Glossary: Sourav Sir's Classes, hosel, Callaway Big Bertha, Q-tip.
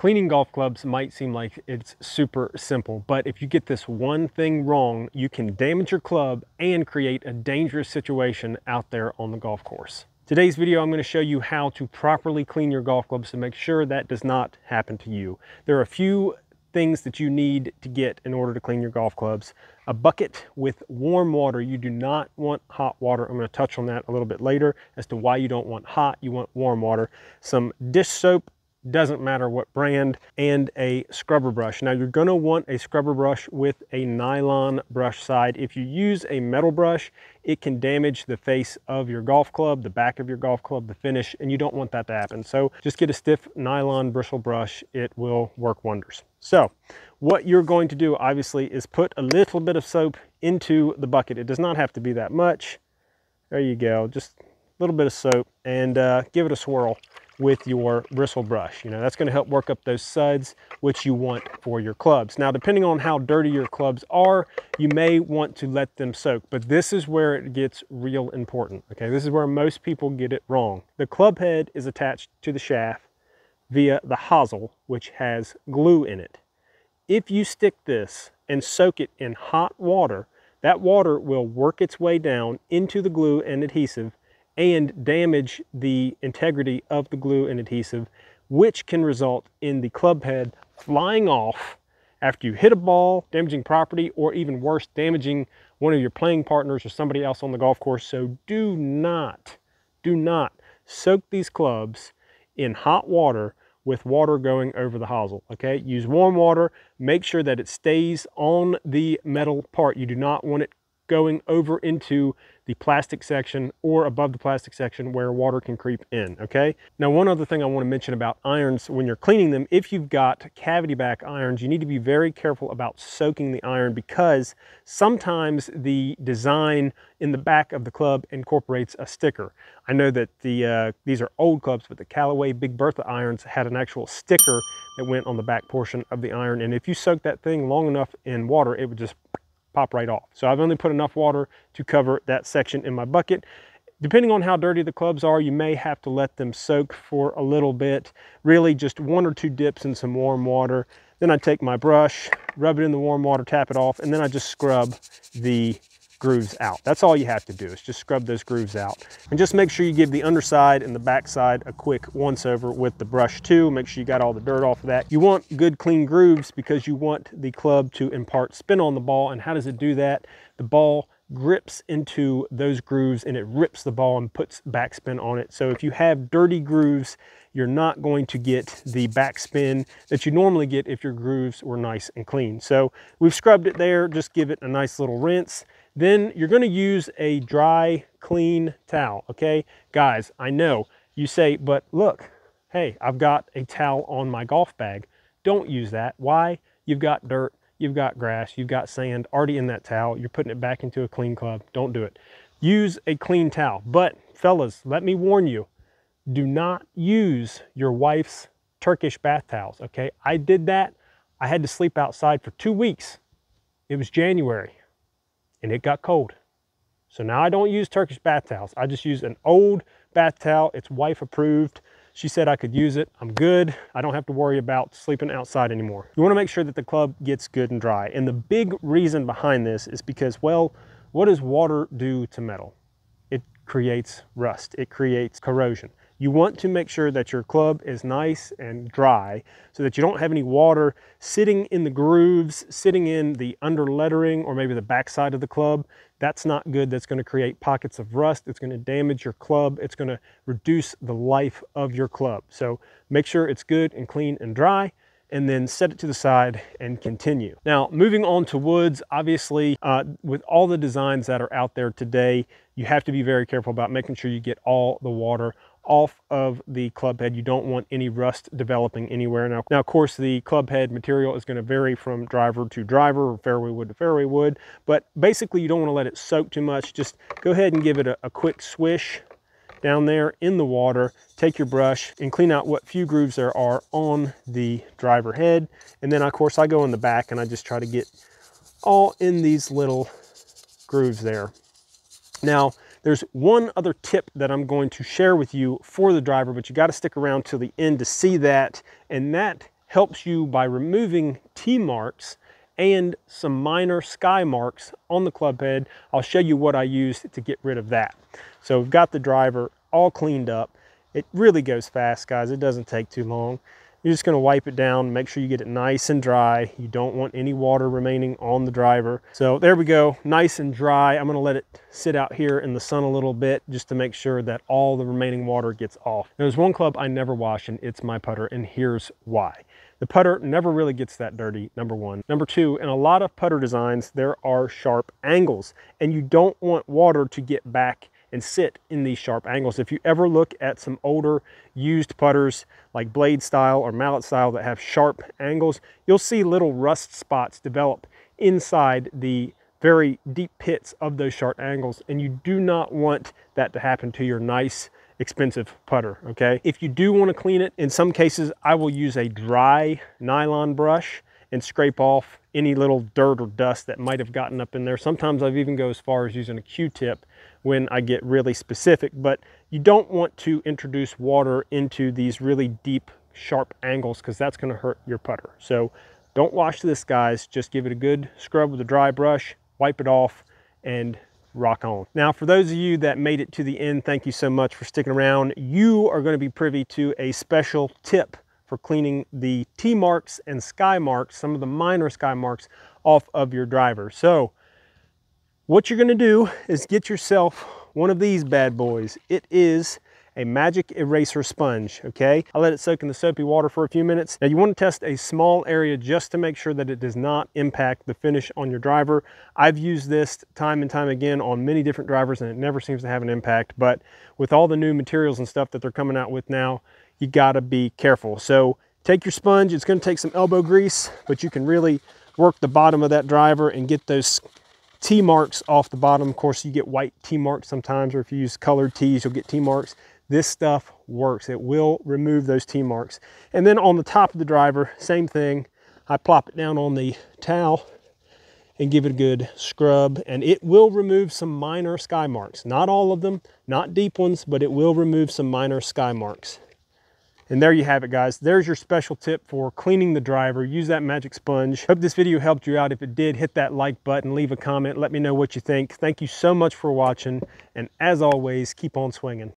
Cleaning golf clubs might seem like it's super simple, but if you get this one thing wrong, you can damage your club and create a dangerous situation out there on the golf course. Today's video, I'm going to show you how to properly clean your golf clubs to make sure that does not happen to you. There are a few things that you need to get in order to clean your golf clubs. A bucket with warm water. You do not want hot water. I'm going to touch on that a little bit later as to why you don't want hot, you want warm water. Some dish soap, doesn't matter what brand, and a scrubber brush. Now you're going to want a scrubber brush with a nylon brush side. If you use a metal brush, it can damage the face of your golf club, the back of your golf club, the finish, and you don't want that to happen. So just get a stiff nylon bristle brush. It will work wonders. So what you're going to do obviously is put a little bit of soap into the bucket. It does not have to be that much. There you go, just a little bit of soap, and give it a swirl with your bristle brush. You know, that's going to help work up those suds, which you want for your clubs. Now, depending on how dirty your clubs are, you may want to let them soak, but this is where it gets real important. Okay, this is where most people get it wrong. The club head is attached to the shaft via the hosel, which has glue in it. If you stick this and soak it in hot water, that water will work its way down into the glue and adhesive and damage the integrity of the glue and adhesive, which can result in the club head flying off after you hit a ball, damaging property, or even worse, damaging one of your playing partners or somebody else on the golf course. So do not soak these clubs in hot water with water going over the hosel, okay? Use warm water, make sure that it stays on the metal part. You do not want it going over into the plastic section or above the plastic section where water can creep in, okay? Now, one other thing I want to mention about irons when you're cleaning them, if you've got cavity back irons, you need to be very careful about soaking the iron, because sometimes the design in the back of the club incorporates a sticker. I know that these are old clubs, but the Callaway Big Bertha irons had an actual sticker that went on the back portion of the iron, and if you soak that thing long enough in water, it would just pop right off. So I've only put enough water to cover that section in my bucket. Depending on how dirty the clubs are, you may have to let them soak for a little bit, really just one or two dips in some warm water. Then I take my brush, rub it in the warm water, tap it off, and then I just scrub the grooves out. That's all you have to do, is just scrub those grooves out. And just make sure you give the underside and the backside a quick once over with the brush too. Make sure you got all the dirt off of that. You want good clean grooves because you want the club to impart spin on the ball. And how does it do that? The ball grips into those grooves and it rips the ball and puts backspin on it. So if you have dirty grooves, you're not going to get the backspin that you normally get if your grooves were nice and clean. So we've scrubbed it there, just give it a nice little rinse. Then you're going to use a dry, clean towel, okay? Guys, I know you say, but look, hey, I've got a towel on my golf bag. Don't use that. Why? You've got dirt, you've got grass, you've got sand already in that towel. You're putting it back into a clean club. Don't do it. Use a clean towel. But fellas, let me warn you, do not use your wife's Turkish bath towels, okay? I did that. I had to sleep outside for 2 weeks. It was January. And it got cold. So now I don't use Turkish bath towels. I just use an old bath towel. It's wife approved. She said I could use it. I'm good. I don't have to worry about sleeping outside anymore. You want to make sure that the club gets good and dry. And the big reason behind this is because, well, what does water do to metal? It creates rust. It creates corrosion. You want to make sure that your club is nice and dry so that you don't have any water sitting in the grooves, sitting in the under lettering, or maybe the backside of the club. That's not good. That's going to create pockets of rust. It's going to damage your club. It's going to reduce the life of your club. So make sure it's good and clean and dry, and then set it to the side and continue. Now, moving on to woods, obviously, with all the designs that are out there today, you have to be very careful about making sure you get all the water off of the club head. You don't want any rust developing anywhere. Now, of course, the club head material is going to vary from driver to driver, or fairway wood to fairway wood, but basically you don't want to let it soak too much. Just go ahead and give it a quick swish down there in the water. Take your brush and clean out what few grooves there are on the driver head. And then, of course, I go in the back and I just try to get all in these little grooves there. Now, there's one other tip that I'm going to share with you for the driver, but you got to stick around till the end to see that, and that helps you by removing T marks and some minor sky marks on the club head. I'll show you what I used to get rid of that. So we've got the driver all cleaned up. It really goes fast, guys. It doesn't take too long. You're just gonna wipe it down, make sure you get it nice and dry. You don't want any water remaining on the driver. So there we go, nice and dry. I'm gonna let it sit out here in the sun a little bit just to make sure that all the remaining water gets off. There's one club I never wash, and it's my putter, and here's why. The putter never really gets that dirty, number one. Number two, in a lot of putter designs, there are sharp angles, and you don't want water to get back and sit in these sharp angles. If you ever look at some older used putters like blade style or mallet style that have sharp angles, you'll see little rust spots develop inside the very deep pits of those sharp angles, and you do not want that to happen to your nice expensive putter, okay? If you do want to clean it, in some cases I will use a dry nylon brush and scrape off any little dirt or dust that might have gotten up in there. Sometimes I've even go as far as using a Q-tip when I get really specific, but you don't want to introduce water into these really deep, sharp angles because that's gonna hurt your putter. So don't wash this, guys. Just give it a good scrub with a dry brush, wipe it off, and rock on. Now, for those of you that made it to the end, thank you so much for sticking around. You are gonna be privy to a special tip for cleaning the T marks and sky marks, some of the minor sky marks, off of your driver. So what you're gonna do is get yourself one of these bad boys. It is a magic eraser sponge, okay? I let it soak in the soapy water for a few minutes. Now you wanna test a small area just to make sure that it does not impact the finish on your driver. I've used this time and time again on many different drivers, and it never seems to have an impact, but with all the new materials and stuff that they're coming out with now, you gotta be careful. So take your sponge, it's gonna take some elbow grease, but you can really work the bottom of that driver and get those T marks off the bottom. Of course, you get white T marks sometimes, or if you use colored T's, you'll get T marks. This stuff works. It will remove those T marks. And then on the top of the driver, same thing. I plop it down on the towel and give it a good scrub, and it will remove some minor sky marks. Not all of them, not deep ones, but it will remove some minor sky marks. And there you have it, guys. There's your special tip for cleaning the driver. Use that magic sponge. Hope this video helped you out. If it did, hit that like button, leave a comment, let me know what you think. Thank you so much for watching, and as always, keep on swinging.